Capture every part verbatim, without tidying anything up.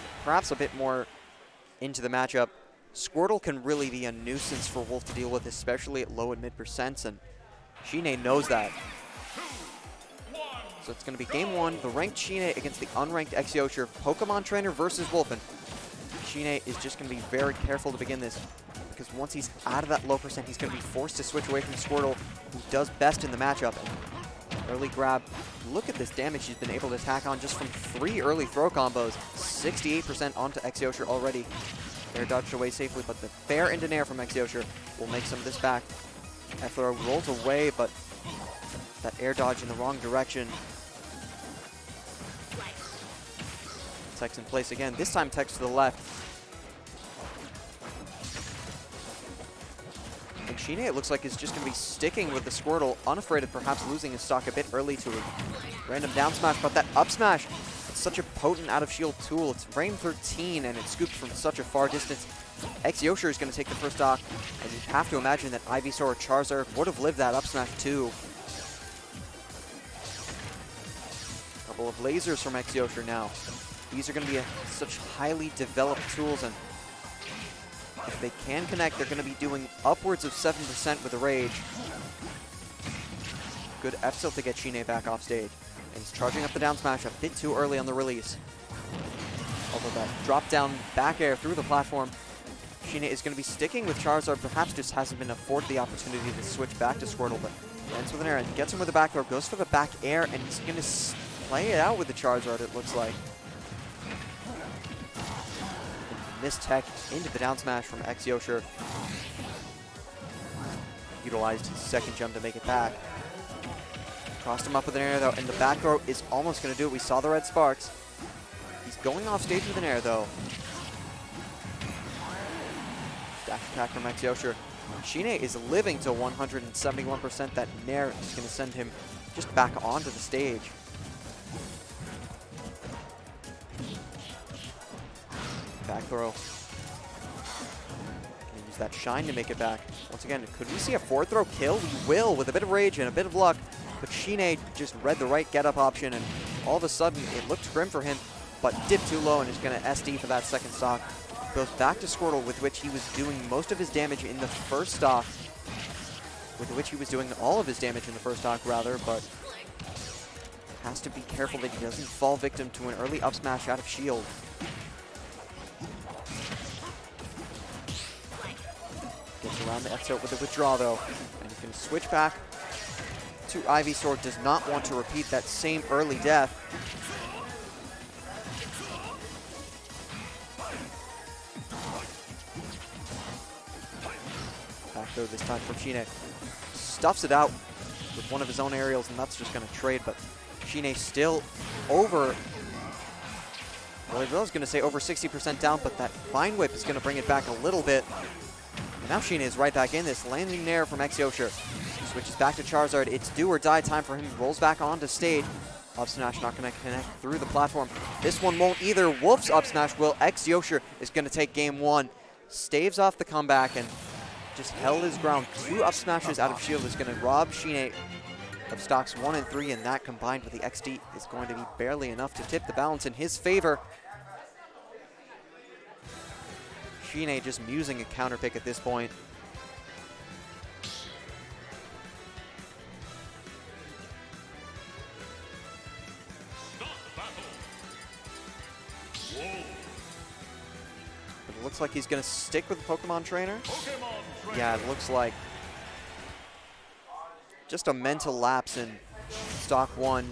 and perhaps a bit more into the matchup. Squirtle can really be a nuisance for Wolf to deal with, especially at low and mid percents, and ShiNe knows that. So it's going to be game one, the ranked ShiNe against the unranked xYosher, Pokemon Trainer versus Wolf. And ShiNe is just going to be very careful to begin this, because once he's out of that low percent, he's going to be forced to switch away from Squirtle, who does best in the matchup. And early grab, look at this damage he's been able to attack on just from three early throw combos. sixty-eight percent onto xYosher already. They're dodged away safely, but the fair into nair from xYosher will make some of this back. F-throw rolls away, but that air dodge in the wrong direction. Tex in place again, this time Tex to the left. And ShiNe, it looks like, is just going to be sticking with the Squirtle, unafraid of perhaps losing his stock a bit early to a random down smash, but that up smash, it's such a potent out-of-shield tool. It's frame thirteen, and it scoops from such a far distance. xYosher is going to take the first stock, and you have to imagine that Ivysaur or Charizard would have lived that up smash too. Couple of lasers from xYosher now. These are going to be a, such highly developed tools, and if they can connect, they're going to be doing upwards of seven percent with the Rage. Good F tilt to get ShiNe back off stage. And he's charging up the down smash a bit too early on the release. Although that drop down back air through the platform, ShiNe is going to be sticking with Charizard, perhaps just hasn't been afforded the opportunity to switch back to Squirtle, but lands with an air and gets him with a back throw, goes for the back air, and he's going to play it out with the Charizard, it looks like. This tech into the down smash from xYosher. Utilized his second jump to make it back. Crossed him up with an air though, and the back throw is almost going to do it. We saw the red sparks. He's going off stage with an air though. Dash attack from xYosher. ShiNe is living to one hundred seventy-one percent. That nair is going to send him just back onto the stage. Back throw. Gonna use that shine to make it back. Once again, could we see a forward throw kill? We will, with a bit of rage and a bit of luck. But ShiNe just read the right get-up option, and all of a sudden it looked grim for him, but dipped too low and is going to S D for that second stock. Goes back to Squirtle, with which he was doing most of his damage in the first stock. With which he was doing all of his damage in the first stock, rather, but has to be careful that he doesn't fall victim to an early up smash out of shield. Around the F tilt with a withdraw though, and he can switch back to Ivysaur. Does not want to repeat that same early death. Back throw this time from ShiNe. Stuffs it out with one of his own aerials, and that's just going to trade, but ShiNe still over. Well, I was going to say over sixty percent down, but that Vine Whip is going to bring it back a little bit. And now ShiNe is right back in this, landing nair from xYosher. Switches back to Charizard, it's do or die time for him, rolls back onto stage. Up smash not going to connect through the platform. This one won't either, Wolf's up smash will, xYosher is going to take game one. Staves off the comeback and just held his ground. Two up smashes out of shield is going to rob ShiNe of stocks one and three, and that combined with the X D is going to be barely enough to tip the balance in his favor. ShiNe just musing a counter pick at this point. But it looks like he's going to stick with the Pokemon Trainer. Pokemon Trainer. Yeah, it looks like just a mental lapse in stock one.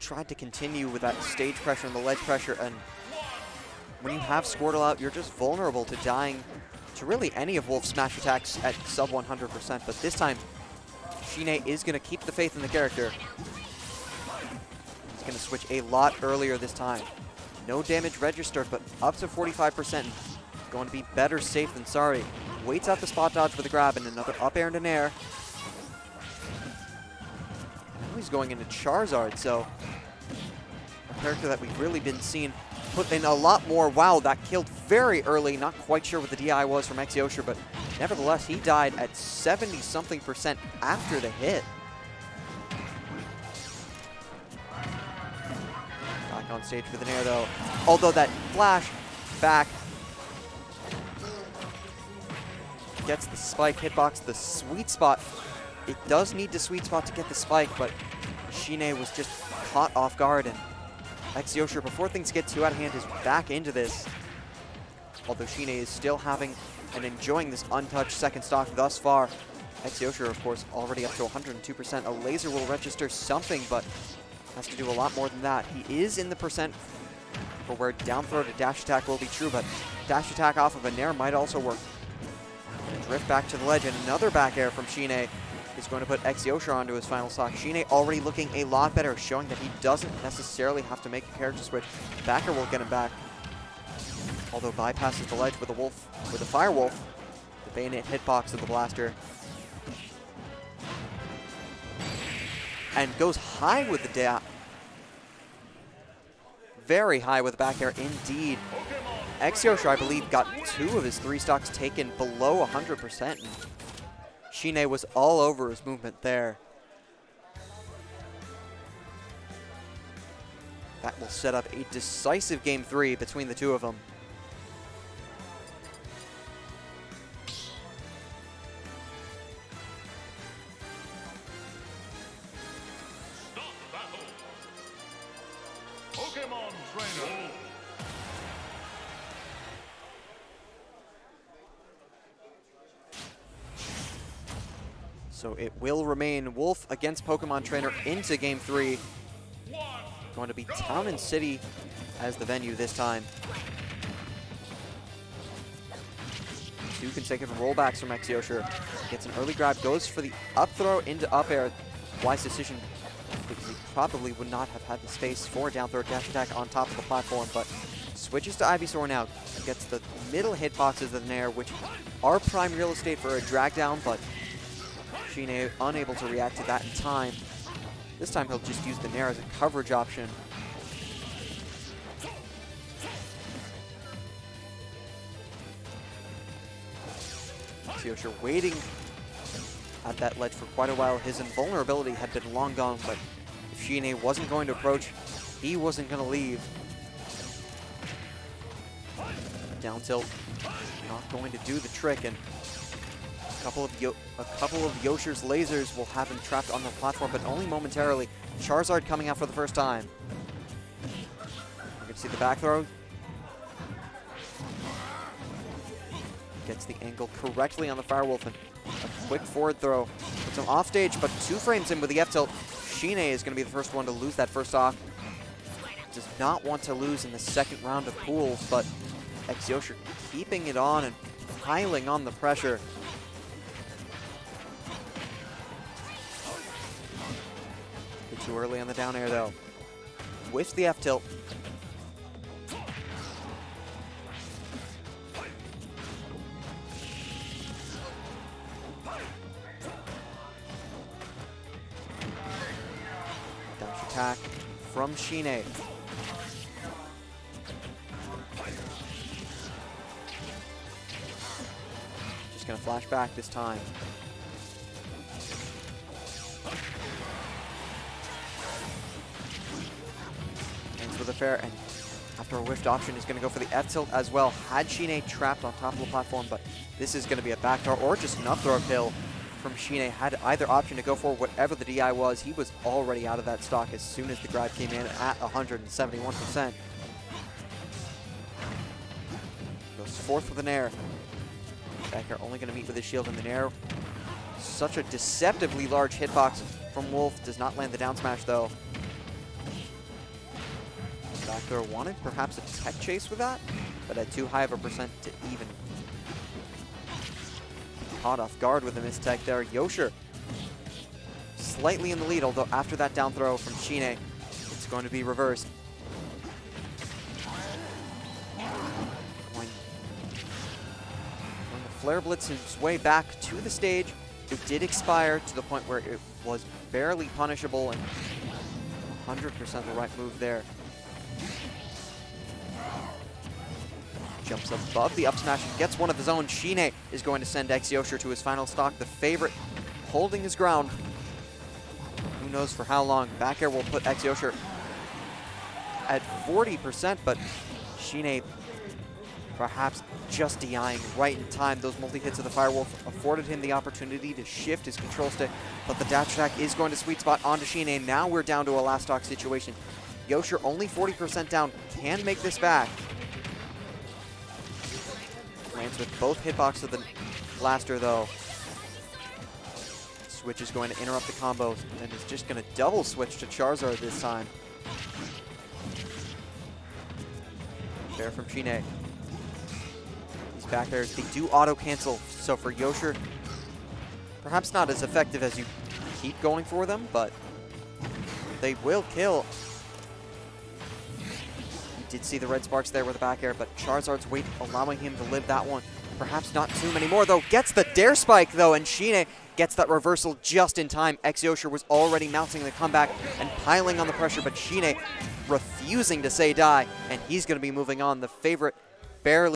Tried to continue with that stage pressure and the ledge pressure, and when you have Squirtle out, you're just vulnerable to dying to really any of Wolf's smash attacks at sub one hundred percent, but this time, ShiNe is going to keep the faith in the character. He's going to switch a lot earlier this time. No damage registered, but up to forty-five percent. Going to be better safe than sorry. Waits out the spot dodge with a grab and another up air and an air. And now he's going into Charizard, so a character that we've really been seeing put in a lot more. Wow, that killed very early. Not quite sure what the D I was from xYosher, but nevertheless, he died at seventy-something percent after the hit. Back on stage with an air, though. Although that flash back gets the spike hitbox, the sweet spot. It does need the sweet spot to get the spike, but ShiNe was just caught off guard, and xYosher, before things get too out of hand, is back into this. Although ShiNe is still having and enjoying this untouched second stock thus far. xYosher, of course, already up to one hundred two percent. A laser will register something, but has to do a lot more than that. He is in the percent for where down throw to dash attack will be true, but dash attack off of a nair might also work. And drift back to the ledge, and another back air from ShiNe is going to put xYosher onto his final stock. ShiNe already looking a lot better, showing that he doesn't necessarily have to make a character switch. Backer will get him back. Although bypasses the ledge with a wolf, with a fire wolf, the bayonet hitbox of the blaster, and goes high with the dab. Very high with the back air, indeed. xYosher, I believe, got two of his three stocks taken below one hundred percent. ShiNe was all over his movement there. That will set up a decisive game three between the two of them. Pokemon Trainer. So it will remain Wolf against Pokemon Trainer into game three. Going to be Town and City as the venue this time. Two consecutive rollbacks from xYosher. Gets an early grab, goes for the up throw into up air. Wise decision, because he probably would not have had the space for down throw dash attack on top of the platform, but switches to Ivysaur now. Gets the middle hitboxes of the nair, which are prime real estate for a drag down, but ShiNe unable to react to that in time. This time he'll just use the nair as a coverage option. xYosher waiting at that ledge for quite a while. His invulnerability had been long gone, but if ShiNe wasn't going to approach, he wasn't going to leave. Down tilt, not going to do the trick, and a couple of Yo a couple of Yosher's lasers will have him trapped on the platform, but only momentarily. Charizard coming out for the first time. You can see the back throw. Gets the angle correctly on the Firewolf, and a quick forward throw. Puts him off stage, but two frames in with the F tilt. ShiNe is going to be the first one to lose that first stock. Does not want to lose in the second round of pools, but xYosher keeping it on and piling on the pressure. Too early on the down air, though. Whiffs the F tilt. Dash attack from ShiNe. Just gonna flash back this time. The fair, and after a whiffed option is going to go for the F tilt as well. Had ShiNe trapped on top of the platform, but this is going to be a back throw or just an up throw kill from ShiNe. Had either option to go for whatever the D I was. He was already out of that stock as soon as the grab came in at one hundred seventy-one percent. Goes forth with an air. Back air only going to meet with his shield in the air. Such a deceptively large hitbox from Wolf. Does not land the down smash, though. Back throw wanted, perhaps a tech chase with that, but at too high of a percent to even. Caught off guard with a missed tech there. Yosher slightly in the lead, although after that down throw from ShiNe, it's going to be reversed. Going to flare blitz his way back to the stage. It did expire to the point where it was barely punishable, and one hundred percent the right move there. Jumps above the up smash and gets one of his own. ShiNe is going to send xYosher to his final stock. The favorite holding his ground. Who knows for how long. Back air will put xYosher at forty percent, but ShiNe perhaps just DIing right in time. Those multi-hits of the Firewolf afforded him the opportunity to shift his control stick, but the dash attack is going to sweet spot onto ShiNe. Now we're down to a last stock situation. Yosher only forty percent down, can make this back. Lands with both hitboxes of the blaster though. Switch is going to interrupt the combo and is just going to double switch to Charizard this time. Fair from ShiNe. These back airs, they do auto cancel, so for Yosher, perhaps not as effective as you keep going for them, but they will kill. Did see the red sparks there with the back air, but Charizard's weight allowing him to live that one. Perhaps not too many more, though. Gets the dare spike, though, and ShiNe gets that reversal just in time. xYosher was already mounting the comeback and piling on the pressure, but ShiNe refusing to say die, and he's going to be moving on. The favorite barely